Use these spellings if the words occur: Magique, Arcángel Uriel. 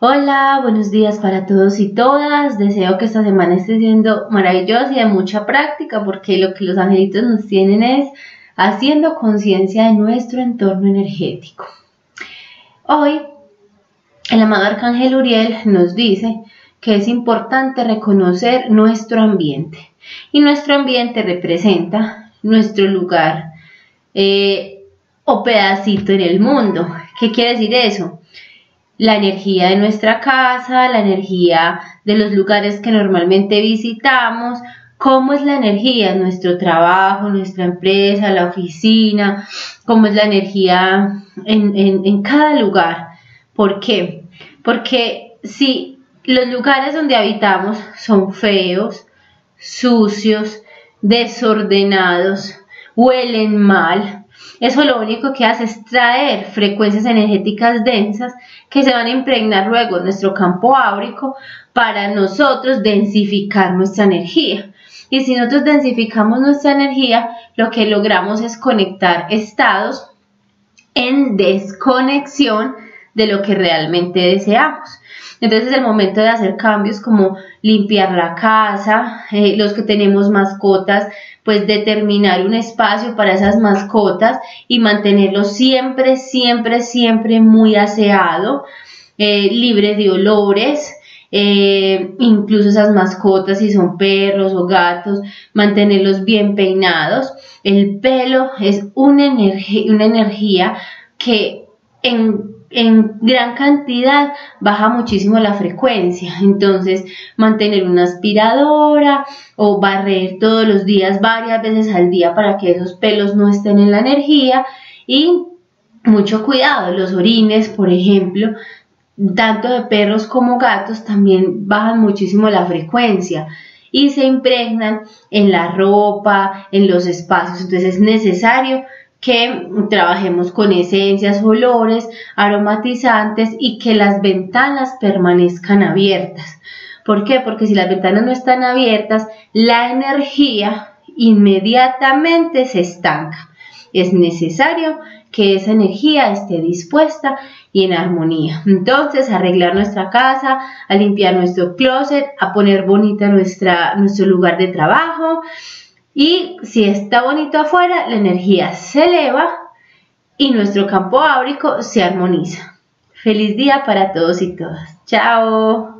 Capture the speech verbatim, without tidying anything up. Hola, buenos días para todos y todas. Deseo que esta semana esté siendo maravillosa y de mucha práctica, porque lo que los angelitos nos tienen es haciendo conciencia de nuestro entorno energético. Hoy, el amado Arcángel Uriel nos dice que es importante reconocer nuestro ambiente. Y nuestro ambiente representa nuestro lugar eh, o pedacito en el mundo. ¿Qué quiere decir eso? La energía de nuestra casa, la energía de los lugares que normalmente visitamos, cómo es la energía, nuestro trabajo, nuestra empresa, la oficina, cómo es la energía en, en, en cada lugar. ¿Por qué? Porque si los lugares donde habitamos son feos, sucios, desordenados, huelen mal, eso lo único que hace es traer frecuencias energéticas densas que se van a impregnar luego en nuestro campo áurico para nosotros densificar nuestra energía. Y si nosotros densificamos nuestra energía, lo que logramos es conectar estados en desconexión de lo que realmente deseamos. Entonces es el momento de hacer cambios como limpiar la casa, eh, los que tenemos mascotas, pues determinar un espacio para esas mascotas y mantenerlo siempre, siempre, siempre muy aseado, eh, libre de olores, eh, incluso esas mascotas si son perros o gatos, mantenerlos bien peinados. El pelo es una, energi- una energía que en en gran cantidad baja muchísimo la frecuencia, entonces mantener una aspiradora o barrer todos los días varias veces al día para que esos pelos no estén en la energía. Y mucho cuidado, los orines, por ejemplo, tanto de perros como gatos, también bajan muchísimo la frecuencia y se impregnan en la ropa, en los espacios. Entonces es necesario que trabajemos con esencias, olores, aromatizantes y que las ventanas permanezcan abiertas. ¿Por qué? Porque si las ventanas no están abiertas, la energía inmediatamente se estanca. Es necesario que esa energía esté dispuesta y en armonía. Entonces, arreglar nuestra casa, a limpiar nuestro closet, a poner bonita nuestra, nuestro lugar de trabajo. Y si está bonito afuera, la energía se eleva y nuestro campo áurico se armoniza. Feliz día para todos y todas. Chao.